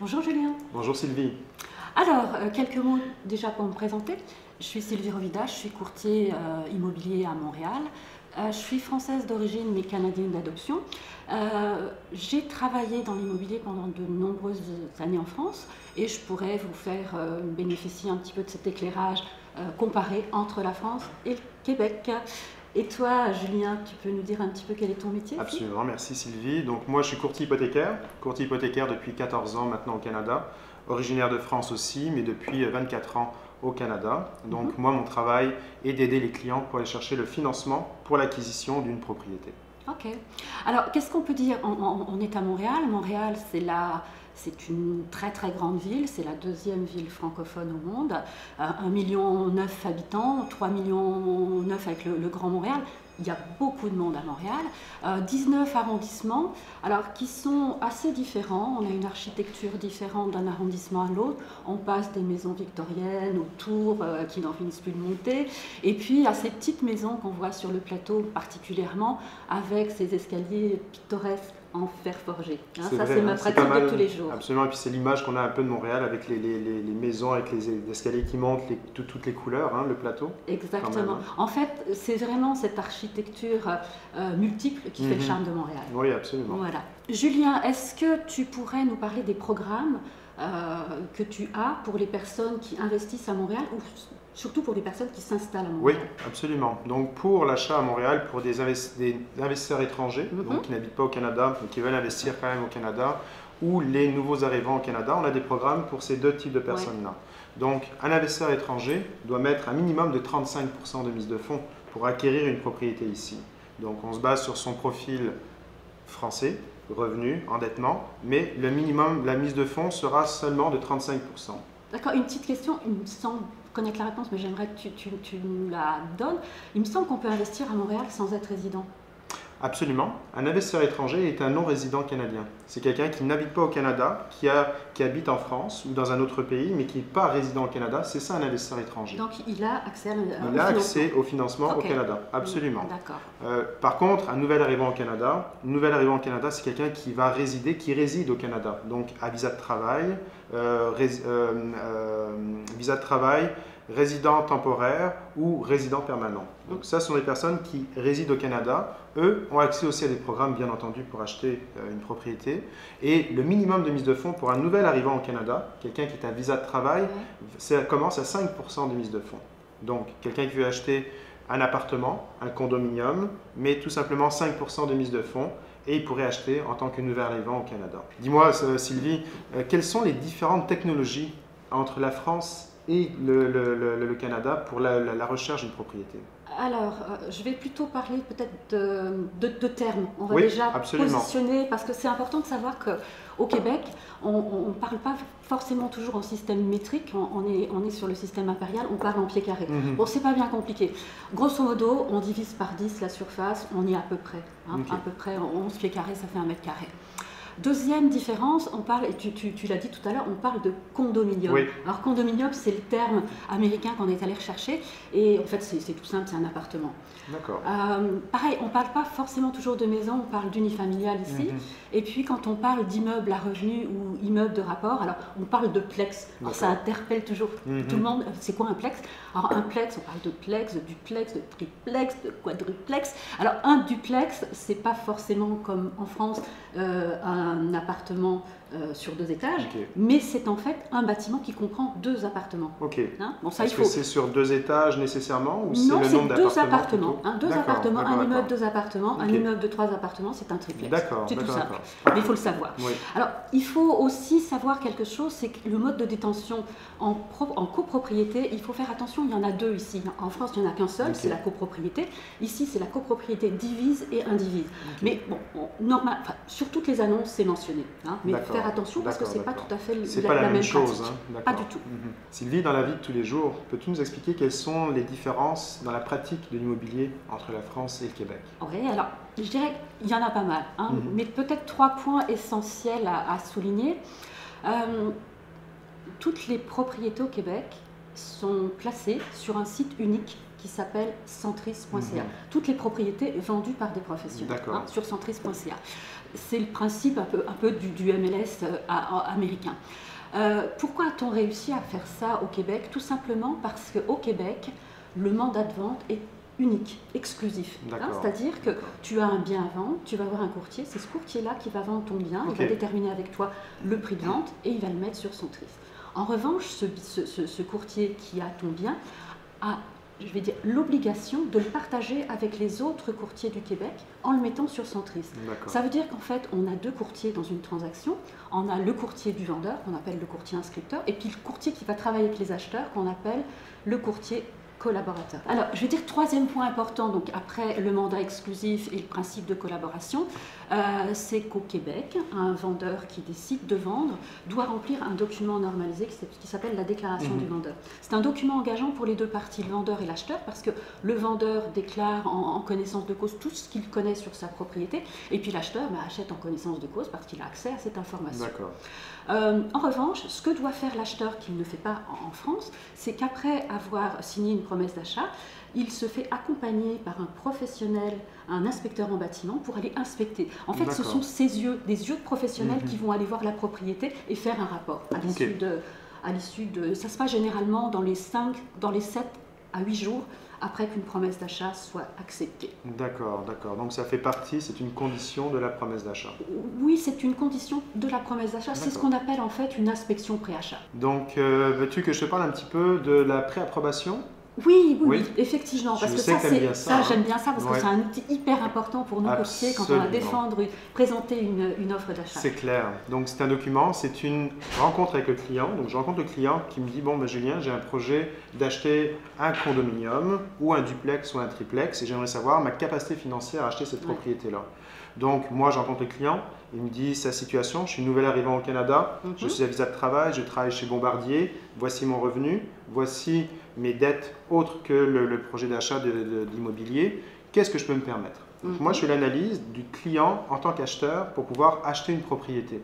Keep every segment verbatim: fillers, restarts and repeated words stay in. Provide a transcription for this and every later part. Bonjour Julien. Bonjour Sylvie. Alors, quelques mots déjà pour me présenter. Je suis Sylvie Rovida, je suis courtier euh, immobilier à Montréal. Euh, je suis française d'origine mais canadienne d'adoption. Euh, J'ai travaillé dans l'immobilier pendant de nombreuses années en France et je pourrais vous faire euh, bénéficier un petit peu de cet éclairage euh, comparé entre la France et le Québec. Et toi, Julien, tu peux nous dire un petit peu quel est ton métier? Absolument, merci Sylvie. Donc moi, je suis courtier hypothécaire, courtier hypothécaire depuis quatorze ans maintenant au Canada, originaire de France aussi, mais depuis vingt-quatre ans au Canada. Donc mm-hmm. moi, mon travail est d'aider les clients pour aller chercher le financement pour l'acquisition d'une propriété. Ok. Alors, qu'est-ce qu'on peut dire? on, on, on est à Montréal. Montréal, c'est la... C'est une très très grande ville, c'est la deuxième ville francophone au monde, un virgule neuf million habitants, trois virgule neuf millions avec le, le Grand Montréal. Il y a beaucoup de monde à Montréal, euh, dix-neuf arrondissements, alors qui sont assez différents. On a une architecture différente d'un arrondissement à l'autre. On passe des maisons victoriennes aux tours euh, qui n'en finissent plus de monter, et puis à ces petites maisons qu'on voit sur le plateau particulièrement, avec ces escaliers pittoresques en fer forgé. Hein, ça, c'est ma pratique mal, de tous les jours. Absolument, et puis c'est l'image qu'on a un peu de Montréal avec les, les, les, les maisons, avec les, les escaliers qui montent, les, tout, toutes les couleurs, hein, le plateau. Exactement. Même, hein. En fait, c'est vraiment cette architecture architecture euh, multiple qui mm-hmm. fait le charme de Montréal. Oui, absolument. Voilà. Julien, est-ce que tu pourrais nous parler des programmes euh, que tu as pour les personnes qui investissent à Montréal ou surtout pour les personnes qui s'installent à Montréal? Oui, absolument. Donc pour l'achat à Montréal, pour des, investi des investisseurs étrangers mm-hmm. donc qui n'habitent pas au Canada mais qui veulent investir quand même au Canada, ou les nouveaux arrivants au Canada, on a des programmes pour ces deux types de personnes-là. Ouais. Donc un investisseur étranger doit mettre un minimum de trente-cinq pour cent de mise de fonds pour acquérir une propriété ici. Donc on se base sur son profil français, revenu, endettement, mais le minimum, la mise de fonds sera seulement de trente-cinq pour cent. D'accord, une petite question, il me semble connaître la réponse, mais j'aimerais que tu, tu, tu nous la donnes. Il me semble qu'on peut investir à Montréal sans être résident. Absolument. Un investisseur étranger est un non-résident canadien. C'est quelqu'un qui n'habite pas au Canada, qui, a, qui habite en France ou dans un autre pays, mais qui n'est pas résident au Canada. C'est ça un investisseur étranger. Donc il a accès, à, il au, a financement. accès au financement okay. au Canada. Absolument. D'accord. Euh, par contre, un nouvel arrivant au Canada, un nouvel arrivant au Canada, c'est quelqu'un qui va résider, qui réside au Canada. Donc à visa de travail, euh, rés, euh, euh, visa de travail, résident temporaire ou résident permanent. Donc ça, ce sont les personnes qui résident au Canada. Eux ont accès aussi à des programmes, bien entendu, pour acheter une propriété. Et le minimum de mise de fonds pour un nouvel arrivant au Canada, quelqu'un qui est à visa de travail, ça commence à cinq pour cent de mise de fonds. Donc quelqu'un qui veut acheter un appartement, un condominium, mais tout simplement cinq pour cent de mise de fonds, et il pourrait acheter en tant que nouvel arrivant au Canada. Dis-moi, Sylvie, quelles sont les différentes technologies entre la France et le, le, le, le Canada pour la, la, la recherche d'une propriété? Alors, euh, je vais plutôt parler peut-être de, de, de termes. On va oui, déjà absolument. positionner, parce que c'est important de savoir qu'au Québec, on ne parle pas forcément toujours en système métrique, on, on, est, on est sur le système impérial, on parle en pieds carrés. Mm-hmm. Bon, c'est pas bien compliqué. Grosso modo, on divise par dix la surface, on y est à peu près. Hein, okay. À peu près, onze pieds carrés, ça fait un mètre carré. Deuxième différence, on parle, et tu, tu, tu l'as dit tout à l'heure, on parle de condominium. Oui. Alors condominium, c'est le terme américain qu'on est allé rechercher, et en fait c'est tout simple, c'est un appartement. D'accord. Euh, pareil, on ne parle pas forcément toujours de maison, on parle d'unifamilial ici, mm-hmm. et puis quand on parle d'immeuble à revenu ou immeuble de rapport, alors on parle de plex. Alors ça interpelle toujours mm-hmm. tout le monde, c'est quoi un plex? Alors un plex, on parle de plex, de duplex, de triplex, de quadruplex. Alors un duplex, c'est pas forcément comme en France euh, un un appartement euh, sur deux étages, okay. mais c'est en fait un bâtiment qui comprend deux appartements. Ok. Hein? Bon, ça, il faut... que c'est sur deux étages nécessairement ou c'est le nombre d'appartements? Non, c'est deux appartements. Hein, deux appartements, un immeuble, deux appartements, okay. un immeuble de trois appartements, c'est un triplex. D'accord. C'est tout simple, mais il faut le savoir. Oui. Alors, il faut aussi savoir quelque chose, c'est que le mode de détention en, pro... en copropriété, il faut faire attention, il y en a deux ici. En France, il n'y en a qu'un seul, okay. c'est la copropriété. Ici, c'est la copropriété divise et indivise. Okay. Mais bon, on... normal, enfin, sur toutes les annonces, c'est mentionné, hein, mais faire attention parce que c'est pas tout à fait la, pas la, la même, même chose, hein, pas du tout. Mm-hmm. Sylvie, dans la vie de tous les jours, peux-tu nous expliquer quelles sont les différences dans la pratique de l'immobilier entre la France et le Québec? Oui, alors je dirais qu'il y en a pas mal, hein, mm-hmm. mais peut-être trois points essentiels à, à souligner. Euh, toutes les propriétés au Québec sont placées sur un site unique qui s'appelle Centris point C A. Mmh. Toutes les propriétés vendues par des professionnels hein, sur Centris point C A. C'est le principe un peu, un peu du, du M L S euh, à, à, américain. Euh, pourquoi a-t-on réussi à faire ça au Québec? Tout simplement parce qu'au Québec, le mandat de vente est unique, exclusif. Hein, c'est-à-dire que tu as un bien à vendre, tu vas voir un courtier, c'est ce courtier-là qui va vendre ton bien, okay. Il va déterminer avec toi le prix de vente et il va le mettre sur Centris. En revanche, ce, ce, ce courtier qui a ton bien a, je vais dire, l'obligation de le partager avec les autres courtiers du Québec en le mettant sur Centris. Ça veut dire qu'en fait, on a deux courtiers dans une transaction. On a le courtier du vendeur, qu'on appelle le courtier inscripteur, et puis le courtier qui va travailler avec les acheteurs, qu'on appelle le courtier collaborateur. Alors, je vais dire troisième point important, donc après le mandat exclusif et le principe de collaboration, euh, c'est qu'au Québec, un vendeur qui décide de vendre doit remplir un document normalisé qui s'appelle la déclaration mmh. du vendeur. C'est un document engageant pour les deux parties, le vendeur et l'acheteur, parce que le vendeur déclare en, en connaissance de cause tout ce qu'il connaît sur sa propriété, et puis l'acheteur bah, achète en connaissance de cause parce qu'il a accès à cette information. Euh, en revanche, ce que doit faire l'acheteur qu'il ne fait pas en, en France, c'est qu'après avoir signé une promesse d'achat, il se fait accompagner par un professionnel, un inspecteur en bâtiment pour aller inspecter. En fait, ce sont ses yeux, des yeux de professionnels mm-hmm. qui vont aller voir la propriété et faire un rapport. À l'issue de, à l'issue de, ça se passe généralement dans les cinq, dans les sept à huit jours après qu'une promesse d'achat soit acceptée. D'accord, d'accord. Donc ça fait partie, c'est une condition de la promesse d'achat. Oui, c'est une condition de la promesse d'achat. C'est ce qu'on appelle en fait une inspection pré-achat. Donc euh, veux-tu que je te parle un petit peu de la pré-approbation ? Oui, oui, oui, effectivement, parce je que ça, que ça, ça hein. j'aime bien ça, parce ouais. que c'est un outil hyper important pour nous courtiers quand on va défendre, présenter une, une offre d'achat. C'est clair. Donc c'est un document, c'est une rencontre avec le client. Donc je rencontre le client qui me dit, bon ben, Julien, j'ai un projet d'acheter un condominium ou un duplex ou un triplex et j'aimerais savoir ma capacité financière à acheter cette ouais. propriété-là. Donc moi, je rencontre le client, il me dit sa situation, je suis nouvel arrivant au Canada, mm-hmm. je suis à visa de travail, je travaille chez Bombardier, voici mon revenu, voici mes dettes autres que le, le projet d'achat de, de, de l'immobilier, qu'est-ce que je peux me permettre? Donc, mm-hmm. moi, je fais l'analyse du client en tant qu'acheteur pour pouvoir acheter une propriété.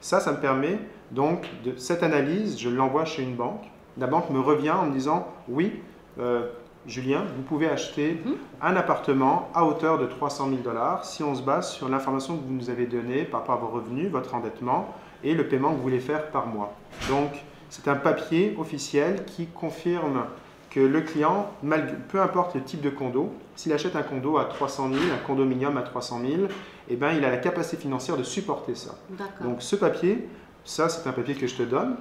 Ça, ça me permet donc, de, cette analyse, je l'envoie chez une banque. La banque me revient en me disant, oui, euh, Julien, vous pouvez acheter mmh. un appartement à hauteur de trois cent mille dollars si on se base sur l'information que vous nous avez donnée par rapport à vos revenus, votre endettement et le paiement que vous voulez faire par mois. Donc, c'est un papier officiel qui confirme que le client, peu importe le type de condo, s'il achète un condo à trois cent mille, un condominium à trois cent mille, eh ben, il a la capacité financière de supporter ça. Donc, ce papier, ça c'est un papier que je te donne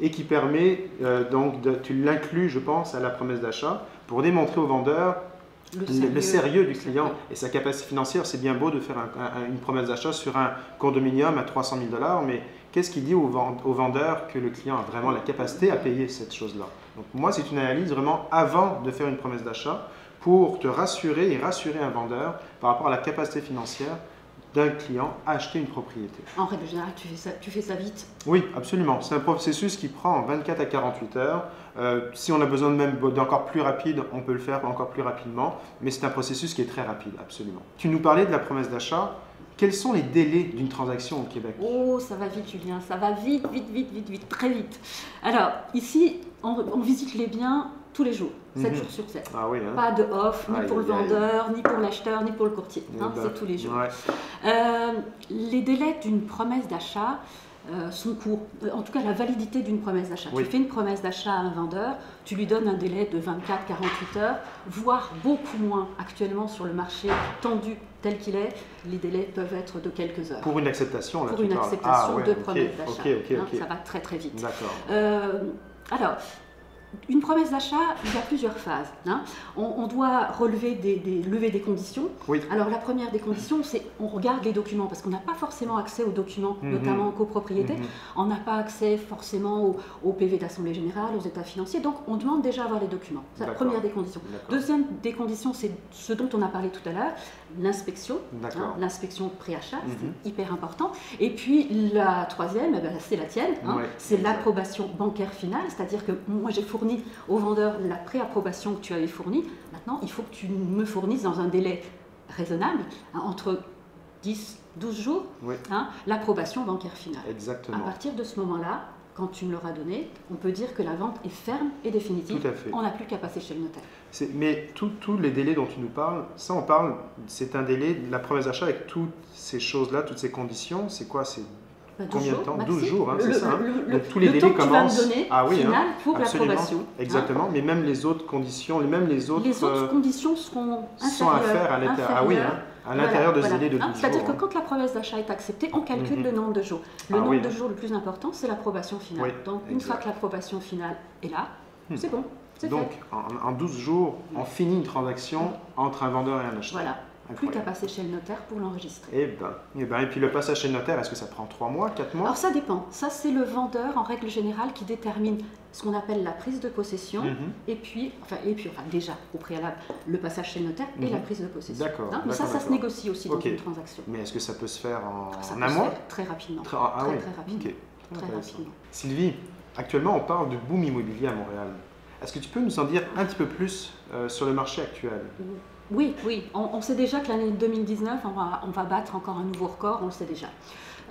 et qui permet, euh, donc, de, tu l'inclus, je pense, à la promesse d'achat pour démontrer au vendeur le sérieux, le sérieux du client et sa capacité financière. C'est bien beau de faire un, un, une promesse d'achat sur un condominium à trois cent mille dollars, mais qu'est-ce qu'il dit au vendeur que le client a vraiment la capacité à payer cette chose-là? Donc moi, c'est une analyse vraiment avant de faire une promesse d'achat pour te rassurer et rassurer un vendeur par rapport à la capacité financière d'un client à acheter une propriété. En règle générale, tu fais ça, tu fais ça vite? Oui, absolument. C'est un processus qui prend vingt-quatre à quarante-huit heures. Euh, si on a besoin de même d'encore plus rapide, on peut le faire encore plus rapidement, mais c'est un processus qui est très rapide, absolument. Tu nous parlais de la promesse d'achat. Quels sont les délais d'une transaction au Québec? Oh, ça va vite, Julien, ça va vite, vite, vite, vite, vite, très vite. Alors, ici, on, on visite les biens tous les jours, sept jours sur sept. Ah oui, hein. Pas de off, ni aïe, pour le vendeur, aïe. Ni pour l'acheteur, ni pour le courtier. Hein, ben, c'est tous les jours. Ouais. Euh, les délais d'une promesse d'achat euh, sont courts. En tout cas, la validité d'une promesse d'achat. Oui. Tu fais une promesse d'achat à un vendeur, tu lui donnes un délai de vingt-quatre à quarante-huit heures, voire beaucoup moins actuellement sur le marché tendu tel qu'il est, les délais peuvent être de quelques heures. Pour une acceptation, là, Pour une parles. acceptation ah, ouais, de okay, promesse d'achat. Okay, okay, okay. Ça va très très vite. D'accord. Euh, alors, une promesse d'achat, il y a plusieurs phases. Hein. On, on doit relever des, des, lever des conditions. Oui. Alors, la première des conditions, c'est on regarde les documents, parce qu'on n'a pas forcément accès aux documents, mm-hmm. notamment en copropriété. Mm-hmm. On n'a pas accès forcément au, au P V d'Assemblée Générale, aux états financiers. Donc, on demande déjà à avoir les documents. C'est la première des conditions. Deuxième des conditions, c'est ce dont on a parlé tout à l'heure, l'inspection. Hein, l'inspection pré-achat, mm-hmm. c'est hyper important. Et puis, la troisième, eh ben, c'est la tienne. Hein. Ouais. C'est l'approbation bancaire finale, c'est-à-dire que moi, j'ai fourni au vendeur la pré-approbation que tu avais fournie. Maintenant, il faut que tu me fournisses dans un délai raisonnable, hein, entre dix, douze jours, oui. hein, l'approbation bancaire finale. Exactement. À partir de ce moment-là, quand tu me l'auras donné, on peut dire que la vente est ferme et définitive. Tout à fait. On n'a plus qu'à passer chez le notaire. Mais tous les délais dont tu nous parles, ça on parle, c'est un délai, la promesse d'achat avec toutes ces choses-là, toutes ces conditions, c'est quoi? C'est ben, combien jours, de temps? Maxime, douze jours, hein, c'est ça. Hein. Le, le, Donc tous les le délais temps commencent. Que tu vas me donner, ah oui, final hein, pour l'approbation. Exactement, hein? Mais même les autres conditions, même les autres, les autres euh, conditions seront sont à faire à l'intérieur. Ah oui, hein. À l'intérieur voilà, de ce voilà. délai de douze ah, jours. C'est-à-dire hein. que quand la promesse d'achat est acceptée, on calcule mm-hmm. le nombre de jours. Le ah, nombre oui. de jours le plus important, c'est l'approbation finale. Oui, Donc, exact. une fois que l'approbation finale est là, hmm. c'est bon, c'est Donc, fait. En, en douze jours, oui. on finit une transaction oui. entre un vendeur et un acheteur. Voilà. Incroyable. Plus qu'à passer chez le notaire pour l'enregistrer. Eh ben, eh ben, et puis le passage chez le notaire, est-ce que ça prend trois mois, quatre mois? Alors ça dépend. Ça, c'est le vendeur, en règle générale, qui détermine ce qu'on appelle la prise de possession, mm-hmm. et puis, enfin, et puis enfin, déjà, au préalable, le passage chez le notaire mm-hmm. et la prise de possession. D'accord. Mais ça, ça se négocie aussi dans okay. une transaction. Mais est-ce que ça peut se faire en, ça en peut amont se faire très rapidement. Très, ah, très, oui. très rapidement. Okay. Très très rapidement. Sylvie, actuellement, on parle de boom immobilier à Montréal. Est-ce que tu peux nous en dire un petit peu plus euh, sur le marché actuel? mm. Oui, oui. On, on sait déjà que l'année deux mille dix-neuf, on va, on va battre encore un nouveau record, on le sait déjà.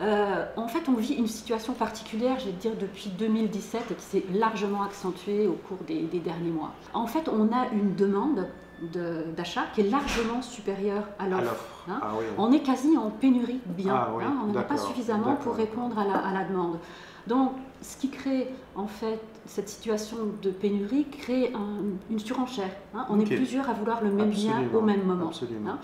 Euh, en fait, on vit une situation particulière, je vais te dire, depuis deux mille dix-sept, et qui s'est largement accentuée au cours des, des derniers mois. En fait, on a une demande d'achat de, qui est largement supérieure à l'offre. Hein. Ah, oui, oui. On est quasi en pénurie de biens. Ah, oui. hein. On n'en a pas suffisamment pour répondre à la, à la demande. Donc, ce qui crée, en fait, cette situation de pénurie crée un, une surenchère. Hein. On okay. est plusieurs à vouloir le même absolument, bien au même moment. Hein.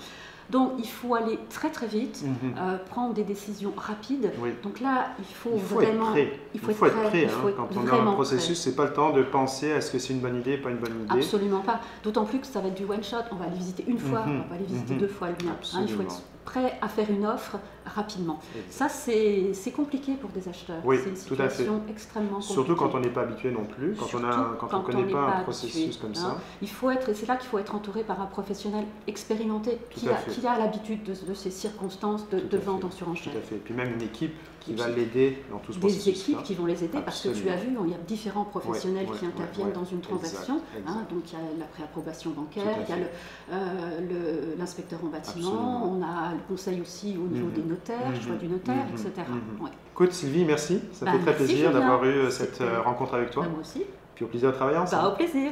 Donc, il faut aller très très vite, mm-hmm. euh, prendre des décisions rapides. Oui. Donc là, il faut, il faut vraiment... Être prêt. Il faut, il faut être, être prêt. Hein. Faut être Quand on est dans un processus, ce n'est pas le temps de penser à est-ce que c'est une bonne idée, pas une bonne idée. Absolument pas. D'autant plus que ça va être du one-shot. On va aller visiter une fois, mm-hmm. on va pas aller visiter mm-hmm. deux fois le bien. Hein. Il faut être prêt à faire une offre rapidement. Ça, c'est compliqué pour des acheteurs. Oui, c'est une situation extrêmement compliquée. Surtout quand on n'est pas habitué non plus, quand Surtout on a, quand, quand on connaît on pas, pas un processus habitué, comme hein. ça. Il faut être, et c'est là qu'il faut être entouré par un professionnel expérimenté qui a, qui a l'habitude de, de ces circonstances de, de vente fait. en surenchère. Tout à fait. Et puis même une équipe qui et va l'aider dans tout ce processus. Des équipes là. qui vont les aider Absolument. parce que tu as vu, il y a différents professionnels oui, qui oui, interviennent oui, dans une transaction. Exact, exact. Hein, donc il y a la préapprobation bancaire, il y a l'inspecteur en bâtiment, on a le conseil aussi au niveau mmh. des notaires, mmh. choix du notaire, mmh. et cetera. Mmh. Ouais. Écoute Sylvie, merci. Ça bah, fait très plaisir d'avoir eu cette rencontre avec toi. Bah, moi aussi. Puis au plaisir de travailler ensemble. Bah, au plaisir.